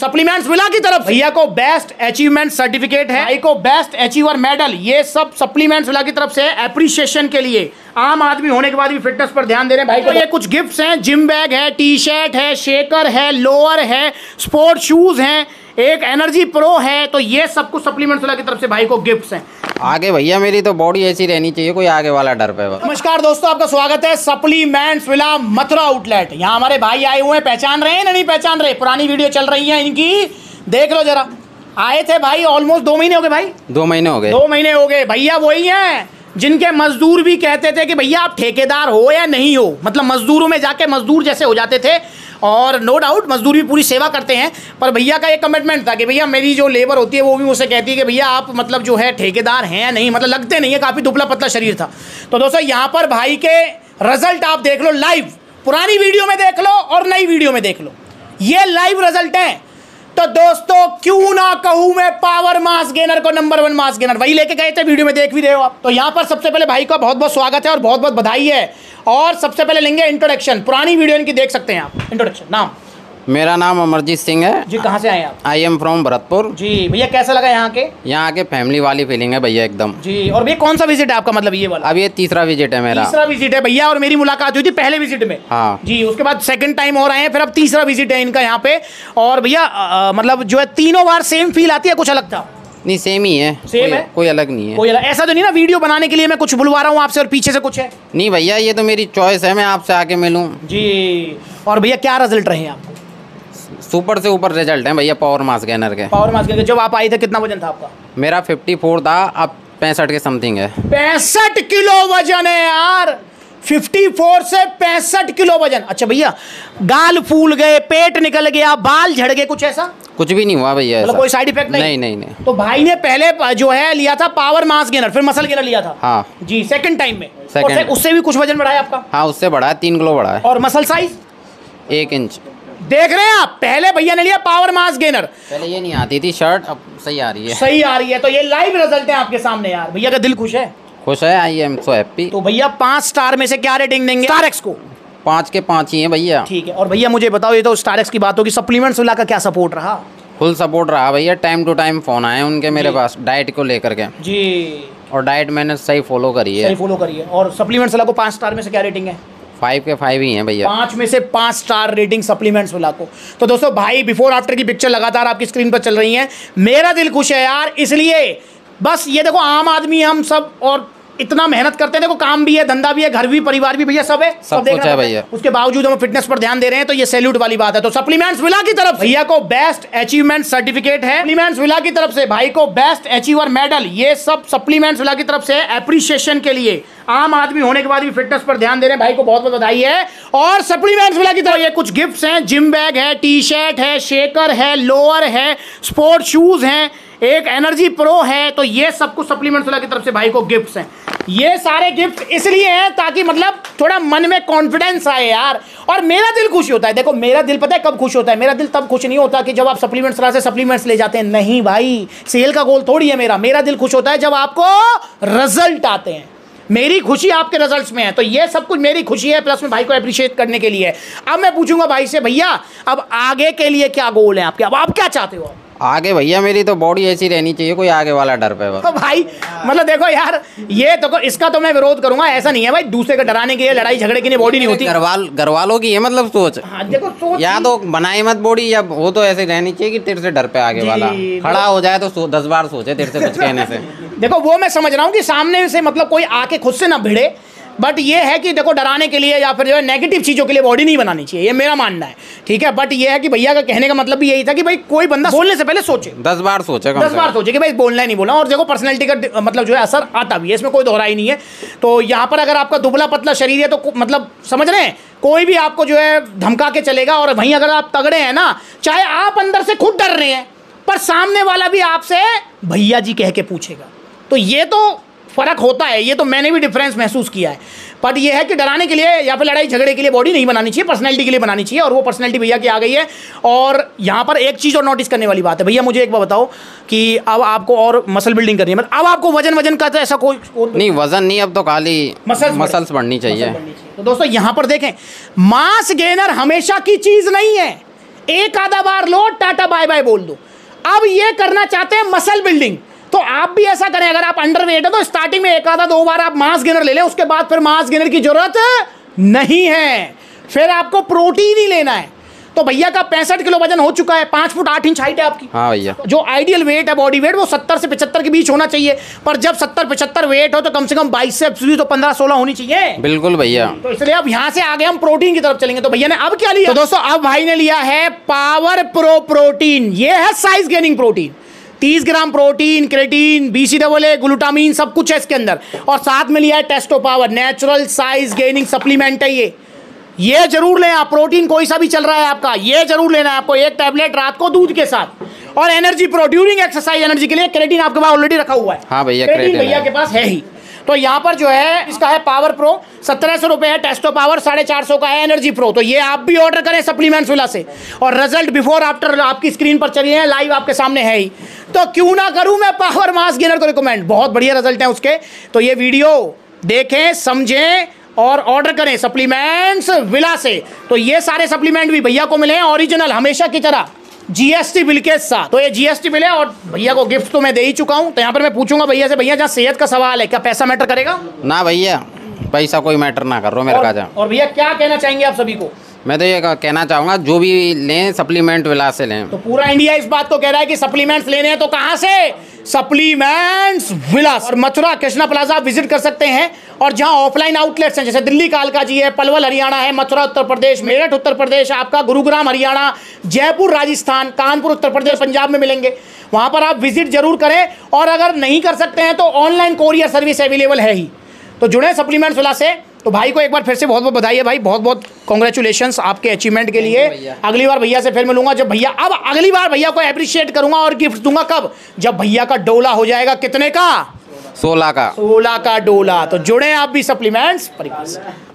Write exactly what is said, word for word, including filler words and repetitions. Supplements villa की तरफ भैया को बेस्ट अचीवमेंट सर्टिफिकेट है, भाई को बेस्ट अचीवर मेडल, ये सब सप्लीमेंट्स विला की तरफ से एप्रिशिएशन के लिए। आम आदमी होने के बाद भी फिटनेस पर ध्यान दे रहे हैं भाई को। ये कुछ गिफ्ट्स हैं, जिम बैग है, टी शर्ट है, शेकर है, लोअर है, स्पोर्ट शूज हैं, एक एनर्जी प्रो है। तो ये सब कुछ सप्लीमेंट्स विला की तरफ से भाई को गिफ्ट्स हैं। आगे भैया मेरी तो बॉडी ऐसी रहनी चाहिए, कोई आगे वाला डर पे। नमस्कार दोस्तों, आपका स्वागत है सप्लीमेंट्स विला मथुरा आउटलेट। यहाँ हमारे भाई आए हुए हैं, पहचान रहे हैं ना? नहीं पहचान रहे, पुरानी वीडियो चल रही है इनकी, देख लो जरा। आए थे भाई, ऑलमोस्ट दो महीने हो गए भाई, दो महीने हो गए दो महीने हो गए भैया वही है जिनके मजदूर भी कहते थे कि भैया आप ठेकेदार हो या नहीं हो, मतलब मजदूरों में जाके मजदूर जैसे हो जाते थे। और नो डाउट मजदूर भी पूरी सेवा करते हैं, पर भैया का एक कमिटमेंट था कि भैया मेरी जो लेबर होती है वो भी मुझसे कहती है कि भैया आप मतलब जो है ठेकेदार हैं या नहीं, मतलब लगते नहीं है, काफ़ी दुबला पतला शरीर था। तो दोस्तों यहाँ पर भाई के रिजल्ट आप देख लो लाइव, पुरानी वीडियो में देख लो और नई वीडियो में देख लो, ये लाइव रिजल्ट है। तो दोस्तों क्यों ना कहूं मैं पावर मास गेनर को नंबर वन मास गेनर वही लेके गए थे, वीडियो में देख भी रहे हो आप। तो यहां पर सबसे पहले भाई का बहुत बहुत स्वागत है और बहुत बहुत बधाई है। और सबसे पहले लेंगे इंट्रोडक्शन, पुरानी वीडियो इनकी देख सकते हैं आप। इंट्रोडक्शन, नाम? मेरा नाम अमरजीत सिंह है जी। कहाँ से आए आप? I am from Bharatpur ji. भैया कैसा लगा यहाँ के? यहाँ के फैमिली वाली फीलिंग है भैया एकदम जी। और भैया कौन सा विजिट है आपका, मतलब ये वाला? अब ये तीसरा विजिट है मेरा। तीसरा विजिट है भैया, और मेरी मुलाकात हुई थी पहले विजिट में। हाँ जी, उसके बाद सेकंड टाइम और आए हैं, फिर अब तीसरा विजिट है इनका यहाँ पे। और भैया मतलब जो है तीनों बार सेम फील आती है, कुछ अलग था नहीं? सेम ही है, सेम कोई, है कोई अलग नहीं है, कोई अलग। ऐसा तो नहीं ना वीडियो बनाने के लिए मैं कुछ बुलवा रहा हूँ आपसे और पीछे से कुछ है? नहीं भैया, ये तो मेरी चॉइस है, मैं आपसे आके मिलूँ जी। और भैया क्या रिजल्ट रहे हैं आप? सुपर से ऊपर रिजल्ट है भैया पावर मास गेनर के। पावर मास गेनर, जब आप आए थे कितना वजन था आपका? मेरा चौवन था, अब पैंसठ के समथिंग है। पैंसठ किलो वजन है यार, चौवन से पैंसठ किलो वजन। अच्छा भैया, गाल फूल गए, पेट निकल गया, बाल झड़ गए, कुछ ऐसा? कुछ भी नहीं हुआ भैया, मतलब कोई साइड इफेक्ट नहीं? नहीं नहीं नहीं। तो भाई ने पहले जो है लिया था पावर मास गेनर, फिर मसल गेनर लिया था। हाँ जी, सेकंड टाइम में। सेकंड, उससे भी कुछ वजन बढ़ाया आपका? हाँ उससे बढ़ाया, तीन किलो बढ़ाया। और मसल साइज एक इंच, देख रहे हैं आप। पहले भैया ने लिया पावर मास गेनर, पहले ये नहीं आती थी शर्ट, अब सही आ रही है, सही आ रही है। तो ये लाइव रिजल्ट है आपके सामने यार, भैया का दिल खुश है? खुश है, आई एम सो हैप्पी। तो भैया पांच स्टार में से क्या रेटिंग देंगे स्टार एक्स को? पांच के पांच ही है भैया। ठीक है। और भैया मुझे बताओ, ये तो स्टार एक्स की बात होगी, सप्लीमेंट्स विला का क्या सपोर्ट रहा? फुल सपोर्ट रहा भैया, टाइम टू टाइम फोन आए उनके मेरे पास डाइट को लेकर के जी, और डाइट मैंने सही फॉलो करी है, सही फॉलो करी है। और सप्लीमेंट्स विला को पांच स्टार में से क्या रेटिंग है? फाइव के फाइव ही हैं भैया, पाँच में से पाँच स्टार रेटिंग सप्लीमेंट्स विला को। तो दोस्तों भाई बिफोर आफ्टर की पिक्चर लगातार आपकी स्क्रीन पर चल रही है। मेरा दिल खुश है यार, इसलिए बस ये देखो आम आदमी हम सब, और इतना मेहनत करते हैं, देखो काम भी है, धंधा भी है, घर भी, परिवार भी भैया सब है, सब कुछ है भैया, उसके बावजूद हम फिटनेस पर ध्यान दे रहे हैं, तो ये सैल्यूट वाली बात है। तो सप्लीमेंट्स विला की तरफ भैया को बेस्ट अचीवमेंट सर्टिफिकेट है, सप्लीमेंट्स विला की तरफ से भाई को बेस्ट अचीवर मेडल, ये सब सप्लीमेंट्स विला की तरफ से एप्रिशिएशन के लिए। आम आदमी होने के बाद भी फिटनेस पर ध्यान दे रहे हैं, भाई को बहुत बहुत बधाई है। और सप्लीमेंट्स विला की तरफ ये कुछ गिफ्ट्स हैं, जिम बैग है, टी शर्ट है, शेकर है, लोअर है, स्पोर्ट शूज हैं, एक एनर्जी प्रो है। तो ये सब कुछ सप्लीमेंट्स विला की तरफ से भाई को गिफ्ट्स हैं। ये सारे गिफ्ट इसलिए हैं ताकि मतलब थोड़ा मन में कॉन्फिडेंस आए यार, और मेरा दिल खुश होता है। देखो मेरा दिल पता है कब खुश होता है? मेरा दिल तब खुश नहीं होता कि जब आप सप्लीमेंट्स विला से सप्लीमेंट्स ले जाते हैं, नहीं भाई, सेल का गोल थोड़ी है मेरा। मेरा दिल खुश होता है जब आपको रिजल्ट आते हैं, मेरी खुशी आपके रिजल्ट्स में है। तो ये सब कुछ मेरी खुशी है, प्लस में भाई को अप्रिशिएट करने के लिए। अब मैं पूछूंगा भाई से, भैया अब आगे के लिए क्या गोल है आपके, अब आप क्या चाहते हो? आगे भैया मेरी तो बॉडी ऐसी रहनी चाहिए, कोई आगे वाला डर पे। तो भाई मतलब देखो यार, ये तो इसका तो मैं विरोध करूंगा, ऐसा नहीं है भाई दूसरे को डराने के लिए, लड़ाई झगड़े के लिए बॉडी नहीं होती। घरवाल घरवालों की है मतलब सोच, हाँ, देखो सोच या तो बनाए मत बॉडी, या वो तो ऐसे रहनी चाहिए कि तेरे से डर पे आगे वाला खड़ा हो जाए तो दस बार सोचे तेरे से कुछ कहने से। देखो वो मैं समझ रहा हूँ कि सामने से मतलब कोई आके खुद से ना भिड़े, बट ये है कि देखो डराने के लिए या फिर जो है नेगेटिव चीज़ों के लिए बॉडी नहीं बनानी चाहिए, ये मेरा मानना है। ठीक है, बट ये है कि भैया का कहने का मतलब भी यही था कि भाई कोई बंदा बोलने से पहले सोचे, दस बार सोचे, दस बार सोचे कि भाई बोलना ही नहीं बोला। और देखो पर्सनैलिटी का मतलब जो है असर आता भी है, इसमें कोई दोहराई नहीं है। तो यहाँ पर अगर आपका दुबला पतला शरीर है तो मतलब समझ रहे हैं, कोई भी आपको जो है धमका के चलेगा। और वहीं अगर आप तगड़े हैं ना, चाहे आप अंदर से खुद डर रहे हैं पर सामने वाला भी आपसे भैया जी कह के पूछेगा, तो ये तो फ़र्क होता है। ये तो मैंने भी डिफरेंस महसूस किया है, बट ये है कि डराने के लिए या फिर लड़ाई झगड़े के लिए बॉडी नहीं बनानी चाहिए, पर्सनैलिटी के लिए बनानी चाहिए, और वो पर्सनैलिटी भैया की आ गई है। और यहाँ पर एक चीज़ और नोटिस करने वाली बात है, भैया मुझे एक बार बताओ कि अब आपको और मसल बिल्डिंग करनी है, मतलब अब आपको वजन वजन का तो ऐसा कोई नहीं, वजन नहीं, अब तो खाली मसल्स मसल्स बढ़नी चाहिए। तो दोस्तों यहाँ पर देखें, मास गेनर हमेशा की चीज़ नहीं है, एक आधा बार लो, टाटा बाय बाय बोल दो। अब ये करना चाहते हैं मसल बिल्डिंग, तो आप भी ऐसा करें। अगर आप अंडरवेट है तो स्टार्टिंग में एक आधा दो बार आप मास गेनर ले लें, उसके बाद फिर मास गेनर की जरूरत नहीं है, फिर आपको प्रोटीन ही लेना है। तो भैया का पैंसठ किलो वजन हो चुका है, पांच फुट आठ इंच हाइट है आपकी। हाँ भैया, जो आइडियल वेट है बॉडी वेट वो सत्तर से पचहत्तर के बीच होना चाहिए, पर जब सत्तर पचहत्तर वेट हो तो कम से कम बाइसेप्स भी तो पंद्रह सोलह होनी चाहिए। बिल्कुल भैया, तो इसलिए अब यहाँ से आगे हम प्रोटीन की तरफ चलेंगे। तो भैया ने अब क्या लिया? तो दोस्तों अब भाई ने लिया है पावर प्रो प्रोटीन। ये है साइज गेनिंग प्रोटीन, तीस gram protein, creatine, BC double A, glutamine सब कुछ है इसके अंदर। और साथ में लिया है testo power, natural size gaining supplement है ये। ये जरूर लें आप, प्रोटीन कोई सा भी चल रहा है आपका, ये जरूर लेना है आपको, एक टैबलेट रात को दूध के साथ। और energy pro during exercise energy के लिए, क्रेटीन आपके पास ऑलरेडी रखा हुआ है। हाँ भैया, क्रेटीन भैया के पास है ही। तो यहाँ पर जो है इसका है पावर प्रो सत्रह सौ रुपये है, टेस्टो पावर साढ़े चार सौ का है, एनर्जी प्रो। तो ये आप भी ऑर्डर करें सप्लीमेंट्स विला से, और रिजल्ट बिफोर आफ्टर आपकी स्क्रीन पर चलिए हैं, लाइव आपके सामने है ही। तो क्यों ना करूँ मैं पावर मास गेनर को रिकमेंड, बहुत बढ़िया रिजल्ट है उसके। तो ये वीडियो देखें, समझें और ऑर्डर करें सप्लीमेंट्स विला से। तो ये सारे सप्लीमेंट भी भैया को मिले हैं ओरिजिनल, हमेशा की तरह जीएसटी बिल के साथ। तो ये जीएसटी बिल है, और भैया को गिफ्ट तो मैं दे ही चुका हूँ। तो यहाँ पर मैं पूछूंगा भैया से, भैया जहाँ सेहत का सवाल है क्या पैसा मैटर करेगा? ना भैया, पैसा कोई मैटर ना कर रहा मेरे का। और भैया क्या कहना चाहेंगे आप सभी को? मैं तो ये कहना चाहूँगा जो भी लें सप्लीमेंट विला से लें। तो पूरा इंडिया इस बात को कह रहा है कि सप्लीमेंट्स लेने हैं तो कहाँ से? Supplements villa. और मथुरा कृष्णा प्लाजा आप विजिट कर सकते हैं, और जहाँ ऑफलाइन आउटलेट्स हैं जैसे दिल्ली कालका जी है, पलवल हरियाणा है, मथुरा उत्तर प्रदेश, मेरठ उत्तर प्रदेश आपका, गुरुग्राम हरियाणा, जयपुर राजस्थान, कानपुर उत्तर प्रदेश, पंजाब में मिलेंगे। वहाँ पर आप विजिट जरूर करें, और अगर नहीं कर सकते हैं तो ऑनलाइन कोरियर सर्विस अवेलेबल है ही। तो जुड़े सप्लीमेंट्स विला से। तो भाई को एक बार फिर से बहुत बहुत बधाई है भाई, बहुत बहुत कॉन्ग्रेचुलेशंस आपके अचीवमेंट के लिए। अगली बार भैया से फिर मिलूंगा, जब भैया अब अगली बार भैया को अप्रिशिएट करूंगा और गिफ्ट दूंगा। कब? जब भैया का डोला हो जाएगा। कितने का? सोलह का। सोलह का डोला। तो जुड़े आप भी सप्लीमेंट्स परिवार से।